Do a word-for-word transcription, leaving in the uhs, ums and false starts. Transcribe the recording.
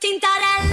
Tintarella.